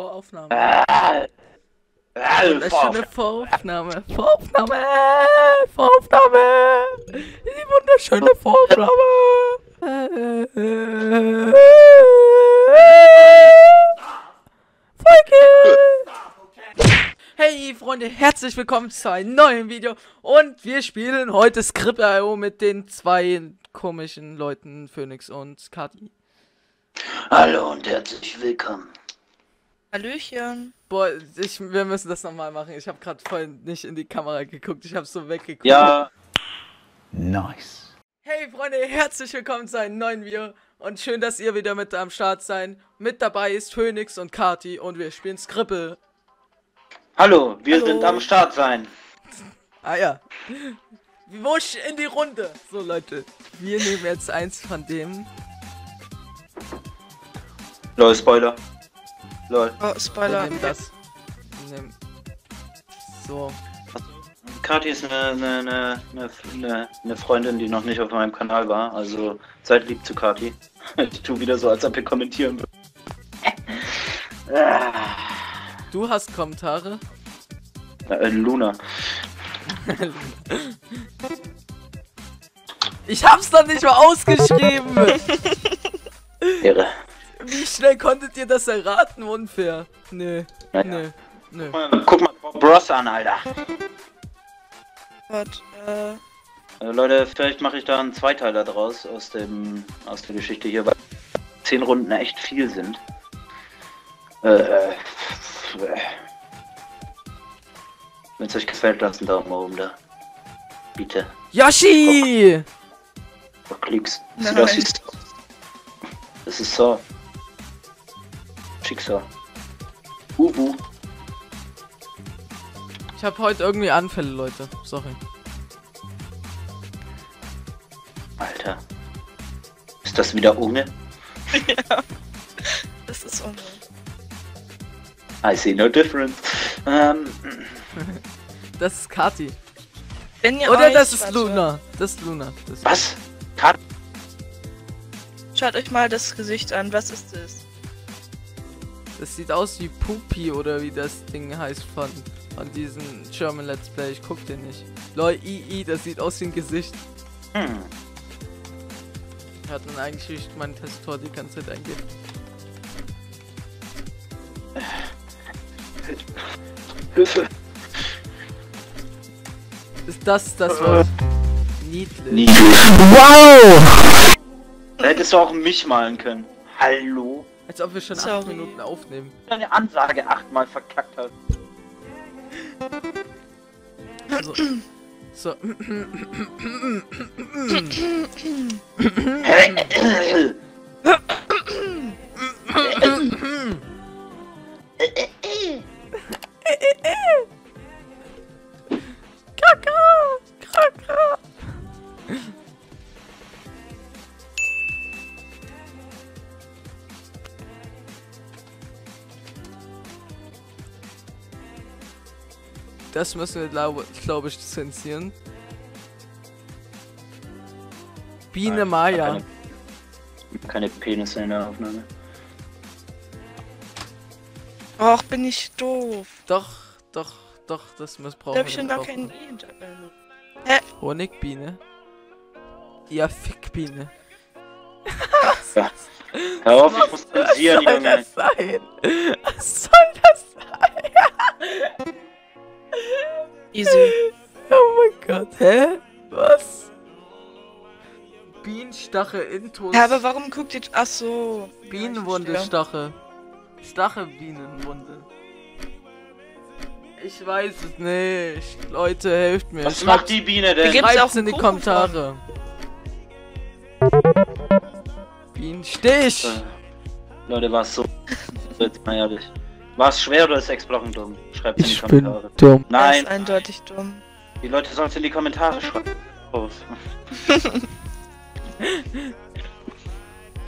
Voraufnahme. Das ist schon eine Voraufnahme. Voraufnahme! Voraufnahme! Die wunderschöne Voraufnahme! Hey Freunde, herzlich willkommen zu einem neuen Video und wir spielen heute Skribbl.io mit den zwei komischen Leuten, Phoenix und Kati. Hallo und herzlich willkommen. Hallöchen. Boah, wir müssen das nochmal machen. Ich habe gerade voll nicht in die Kamera geguckt. Ich habe so weggeguckt. Ja. Nice. Hey Freunde, herzlich willkommen zu einem neuen Video. Und schön, dass ihr wieder mit am Start seid. Mit dabei ist Phoenix und Kati und wir spielen Skribbl. Hallo, wir sind am Start sein. Ah ja. Wusch in die Runde. So Leute, wir nehmen jetzt eins von dem. Lol, Spoiler. Lol. Oh, Spoiler. Wir nehmen das. Wir nehmen... So. Kati ist eine Freundin, die noch nicht auf meinem Kanal war. Also seid lieb zu Kati. Ich tue wieder so, als ob ihr kommentieren würdet. Du hast Kommentare? Luna. Ich hab's doch nicht mal ausgeschrieben! Irre. Wie schnell konntet ihr das erraten? Unfair. Nö. Naja. Nö. Guck mal Bob Ross an, Alter. What? Leute, vielleicht mache ich da einen Zweiteiler draus aus der Geschichte hier, weil 10 Runden echt viel sind. Wenn es euch gefällt, lasst einen Daumen oben da. Bitte. Yoshi! Oh, Klicks. Das ist so. Das ist so. Schicksal. Ich habe heute irgendwie Anfälle, Leute. Sorry. Alter. Ist das wieder ohne? Ja. Das ist ohne. I see no difference. Das ist Kati. Oder das ist Luna. Das ist Luna. Was? Kati? Schaut euch mal das Gesicht an. Was ist das? Das sieht aus wie Pupi oder wie das Ding heißt von diesem German Let's Play. Ich guck den nicht. Lol, das sieht aus wie ein Gesicht. Hm. Hat man eigentlich meinen Testtor die ganze Zeit eingegeben. Hilfe. Ist das Wort? Niedlich. Wow! Hättest du auch mich malen können. Hallo? Als ob wir schon 8 Minuten aufnehmen. Deine Ansage 8-mal verkackt hat. So. Das müssen wir, glaube ich, zensieren. Biene Nein, Maya. Keine Penisse in der Aufnahme. Och, bin ich doof. Doch, das missbrauchen wir. Ich schon noch kein Honigbiene. Ja, Fickbiene. Ja. Hör auf, ich muss zensieren. Was soll das sein? Was soll das sein? Easy. Oh mein Gott, hä? Was? Bienenstachel Intus. Ja, aber warum guckt ihr... Ach so. Bienenwunde, Stachel. Stachelbienenwunde. Ich weiß es nicht. Leute, helft mir. Was macht die Biene denn? Schreibt's in die Kommentare. Bienenstich. Leute, war's so... Jetzt mal ehrlich. War es schwer oder ist Explochen dumm? Schreibt in die Kommentare. Ich bin dumm. Nein. Er ist eindeutig dumm. Die Leute sollen es in die Kommentare schreiben. Oh.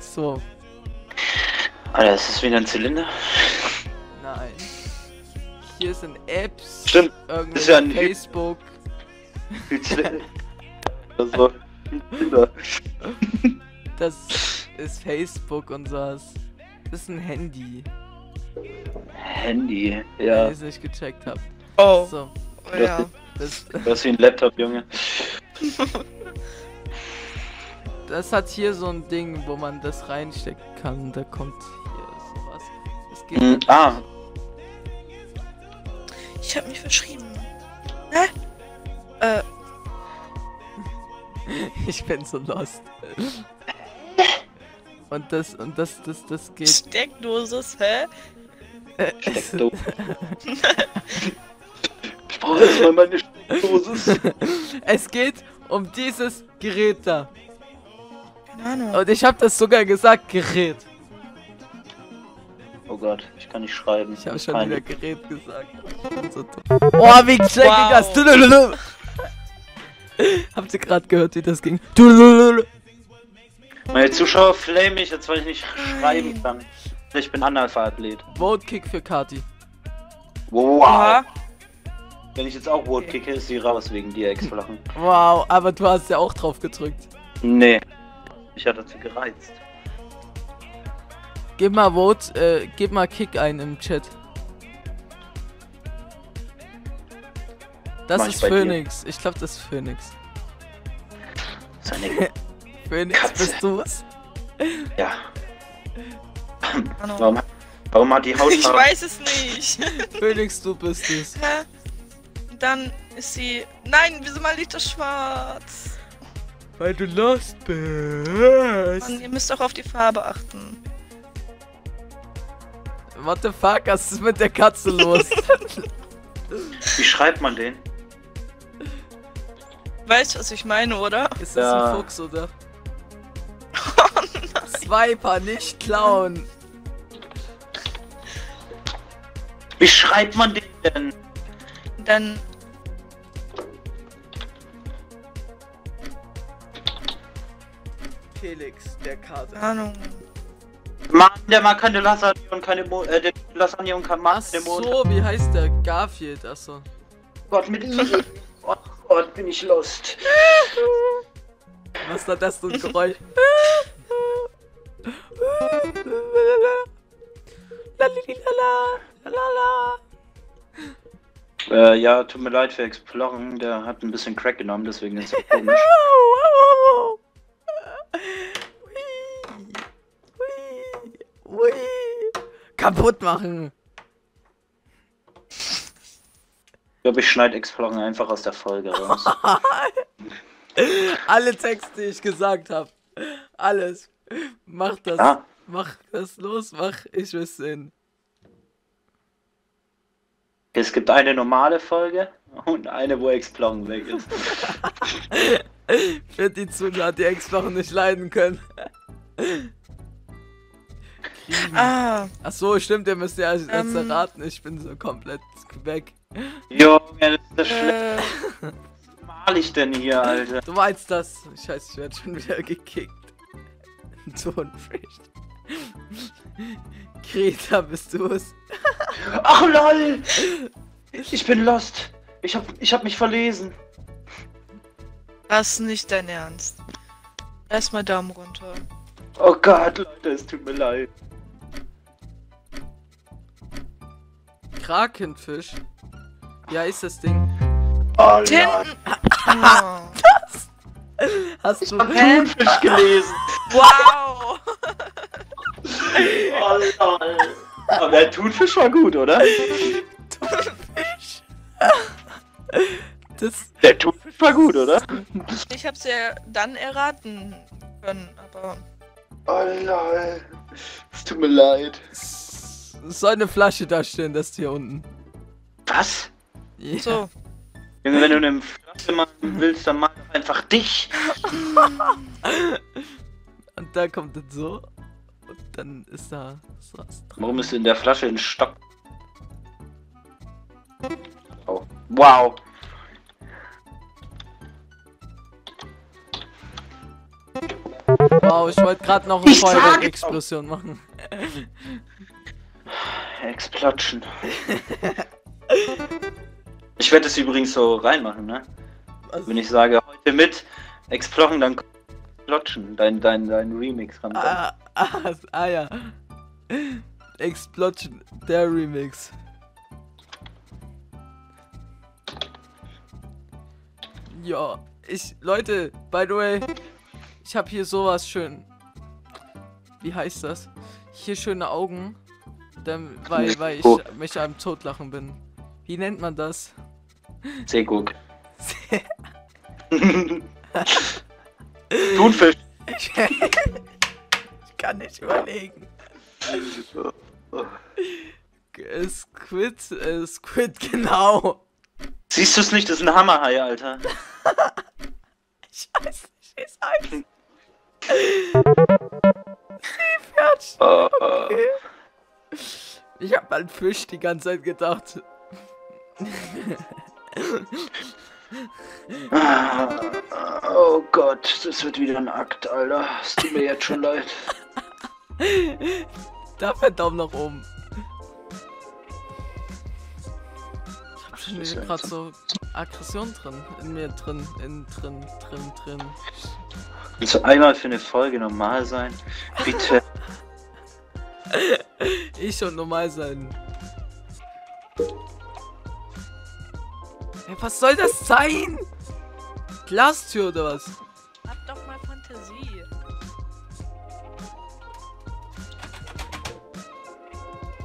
So. Alter, ist das wieder ein Zylinder? Nein. Hier sind Apps. Stimmt. Irgendwas ist ja ein Facebook. Das war ein Zylinder. Das ist Facebook und sowas. Das ist ein Handy. Handy, ja. Wenn ich es nicht gecheckt habe. Oh. So. Oh, ja. Du hast hier einen Laptop, Junge. Das hat hier so ein Ding, wo man das reinstecken kann. Da kommt hier sowas. Das geht nicht. Ah. Ich hab mich verschrieben. Hä? Ich bin so lost. Und das geht. Steckdosis, hä? Steckdosis. Ich brauche jetzt mal meine Steckdosis. Es geht um dieses Gerät da. Keine Ahnung. Und ich habe das sogar gesagt, Gerät. Oh Gott, ich kann nicht schreiben. Ich habe schon wieder Gerät gesagt. So oh, wie checkig das. Wow. Habt ihr gerade gehört, wie das ging? Meine Zuschauer flame mich, jetzt weil ich nicht schreiben kann. Ich bin Analpha-Athlet. Vote-Kick für Kati. Wow. Aha. Wenn ich jetzt auch Vote-Kicke, ist sie raus wegen dir, Explochen. Wow, aber du hast ja auch drauf gedrückt. Nee. Ich hatte zu gereizt. Gib mal Vote, gib mal Kick ein im Chat. Das ist Phoenix. Ich glaube, das ist Phoenix. Phoenix, Katze. Bist du's? Ja. Warum hat die Haut? Ich weiß es nicht. Phoenix, du bist es. Hä? Dann ist sie. Nein, wieso mal liegt das schwarz? Weil du lost bist. Mann, ihr müsst auch auf die Farbe achten. What the fuck, was ist mit der Katze los? Wie schreibt man den? Weißt du, was ich meine, oder? Ist das ein Fuchs, oder? Oh nein. Swiper, nicht klauen! Wie schreibt man den denn? Dann... Felix, der Karte. Ahnung. Mann, der Mann kann die Lasagne und keine Lasagne und kann Mars. So, wie heißt der? Garfield, achso. Gott, mit oh Gott, bin ich lost. Was war das für ein Geräusch? Ja, tut mir leid für Explochen, der hat ein bisschen Crack genommen, deswegen ist er komisch. Ui. Kaputt machen! Ich glaube, ich schneide Explochen einfach aus der Folge raus. Alle Texte, die ich gesagt habe. Alles. Mach das. Ja. Mach das los, mach. Ich will's sehen. Es gibt eine normale Folge und eine, wo Explochen weg ist. Für die Zuschauer, die Explochen nicht leiden können. Ah. Ach so, stimmt, ihr müsst ja als letzter raten, ich bin so komplett weg. Junge, das ist das schlimm. Was mal ich denn hier, Alter? Du meinst das? Scheiße, ich werde schon wieder gekickt. Tonfricht. Kreta, bist du es? Ach lol! Ich bin lost. Ich hab mich verlesen. Das ist nicht dein Ernst. Erstmal Daumen runter. Oh Gott, Leute, es tut mir leid. Krakenfisch? Ja, ist das Ding. Oh Tinten! Das! Hast du Tintenfisch gelesen? Wow! Oh lol. Aber der Thunfisch war gut, oder? Thunfisch? Der Thunfisch war gut, oder? Ich hab's ja dann erraten können, aber... Oh lol. Es tut mir leid. So eine Flasche da stehen, das hier unten. Was? Ja. So. Junge, wenn du eine Flasche machen willst, dann mach einfach dich. Und da kommt das so. Und dann ist da was dran. Warum ist in der Flasche ein Stock? Oh. Wow. Wow, ich wollte gerade noch eine Feuerwerk-Explosion machen. Explosion. Ich werde es übrigens so reinmachen, ne? Also wenn ich sage, heute mit Explosion, dann Explosion, dein Remix ran. Ah ja. Explochen, der Remix. Ja, Leute, by the way, ich habe hier sowas schön. Wie heißt das? Hier schöne Augen, weil ich mich am Totlachen bin. Wie nennt man das? Seeguck. Thunfisch. Ich kann nicht überlegen. Squid, genau. Siehst du es nicht? Das ist ein Hammerhai, Alter. Ich weiß nicht, wie es heißt. Okay. Ich hab an Fisch die ganze Zeit gedacht. Oh Gott, das wird wieder ein Akt, Alter. Es tut mir jetzt schon leid. Dafür Daumen nach oben. Ich hab schon wieder gerade so Aggression drin. In mir drin, drin. Willst du einmal für eine Folge normal sein? Bitte. Ich soll normal sein. Hey, was soll das sein? Glastür oder was? Hab doch mal Fantasie.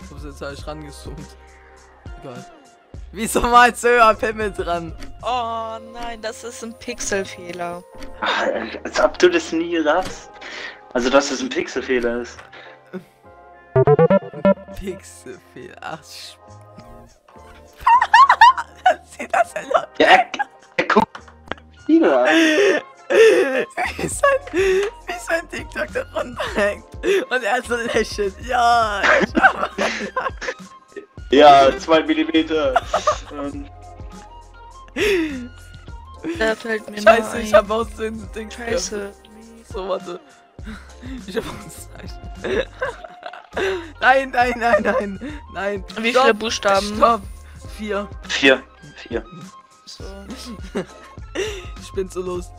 Ich hab's jetzt halt rangezoomt. Egal. Wieso malst du immer Pimmel dran? Oh nein, das ist ein Pixelfehler. Als ob du das nie raffst. Also, dass das ein Pixelfehler ist. Pixelfehler, ach sieht das erlaubt? Ja, guck. Wieder. Wie sein TikTok da runterhängt. Und er so lächelt. Ja, ja, 2 Millimeter. Da fällt mir Scheiße, ich hab aus den Ding. Scheiße. So, warte. Ich hab aus den Nein. Wie viele Buchstaben? Stopp. 4. 4. So. Ich bin so los.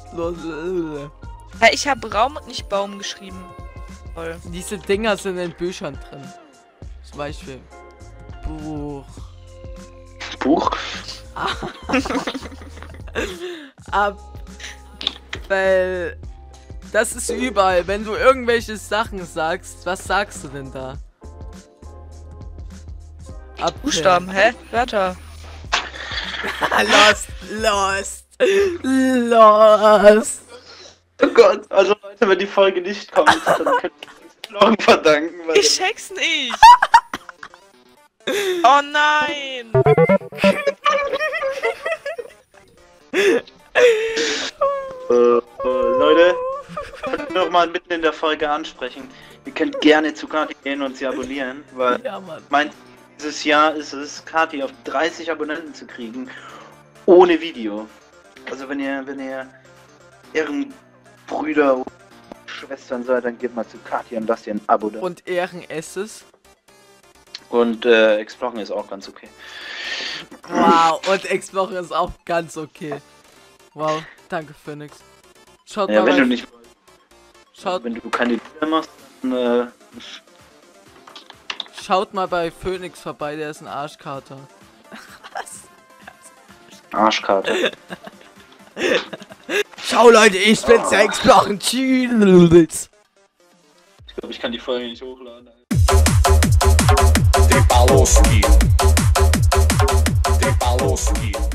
Ja, ich habe Raum und nicht Baum geschrieben. Toll. Diese Dinger sind in Büchern drin. Zum Beispiel. Buch? Weil das ist überall. Wenn du irgendwelche Sachen sagst, was sagst du denn da? Buchstaben, hä? Wörter. Lost. Oh Gott, also Leute, wenn die Folge nicht kommt, dann könnt ihr uns Explochen verdanken. Weil ich check's nicht. Oh nein. Leute, könnt ihr noch mal mitten in der Folge ansprechen. Ihr könnt gerne zu Kati gehen und sie abonnieren, weil ja, mein dieses Jahr ist es, Kati auf 30 Abonnenten zu kriegen, ohne Video. Also wenn ihr Ehrenbrüder und Schwestern seid, dann geht mal zu Kati und lasst ihr ein Abo da. Und Ehrenesses. Und Explochen ist auch ganz okay. Wow, und Explochen ist auch ganz okay. Wow, danke Phoenix. Schaut ja, mal. Wenn du keine Lieder machst, dann schaut mal bei Phoenix vorbei, der ist ein Arschkater. Was? Arschkater. Schau Leute, ich bin's, der Explochen. Tschüss. Ich glaube, ich kann die Folge nicht hochladen. Alter. Trepaloski.